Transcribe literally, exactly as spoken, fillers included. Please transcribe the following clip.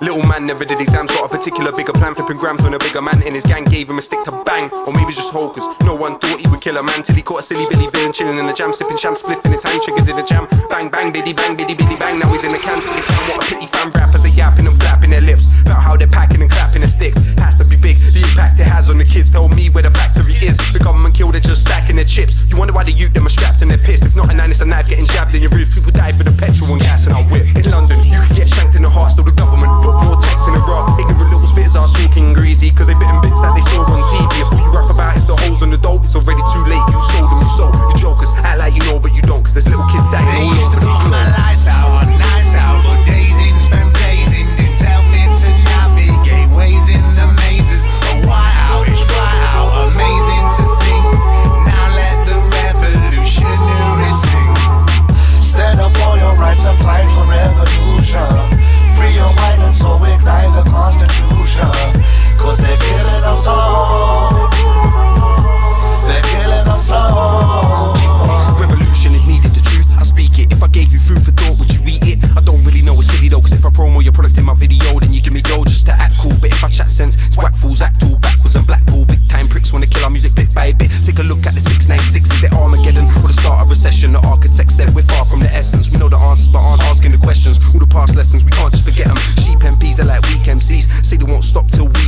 Little man never did exams, got a particular bigger plan. Flipping grams on a bigger man in his gang, gave him a stick to bang. Or maybe just hawkers, no one thought he would kill a man till he caught a silly Billy Bill chilling in the jam, sipping sham, spliff in his hand, triggered in the jam. Bang bang, biddy bang, biddy biddy bang. Now he's in the can for the can. What a pity, fam. Rappers are yapping and flapping their lips about how they're packing and clapping their sticks. Has to be big, the impact it has on the kids. Tell me where the factory is. The government killed, they're just stacking their chips. You wonder why the youth them are strapped and they're pissed. If not a nine, it's a knife getting jabbed in your roof. People die for the petrol and gas and our whip. In London, you can get shanked in the heart, still the government put more text in a rock. Ignorant little spitters are talking greasy, cause they bit in bits that they saw on T V. If all you rap about is the holes on the dope, it's already too late, you sold them, you sold. You jokers act like you know, but you don't, cause there's little kids dying all over the floor. My lights out on nights out, for days in, spend days in, then tell me to navigate ways in the mazes. Oh, why out, it's right out, amazing to think. Now let the revolutionary sing. Stand up for your right to fight for revolution. Free your mind and so ignite the Constitution. Cause they're killing us all. They're killing us all. Revolution is needed, the truth, I speak it. If I gave you food for thought, would you eat it? I don't really know, it's silly though, cause if I promo your product in my video, then you give me gold just to act cool. But if I chat sense, it's whack fools, act all backwards and blackball. Big time pricks wanna kill our music bit by bit. Take a look at the six nine six, is it Armageddon or the start of recession? The architect said we're far from the essence. We know the answers but aren't asking the questions. All the past lessons, we can't just forget them. Sheep M Ps are like weak M Cs, say they won't stop till we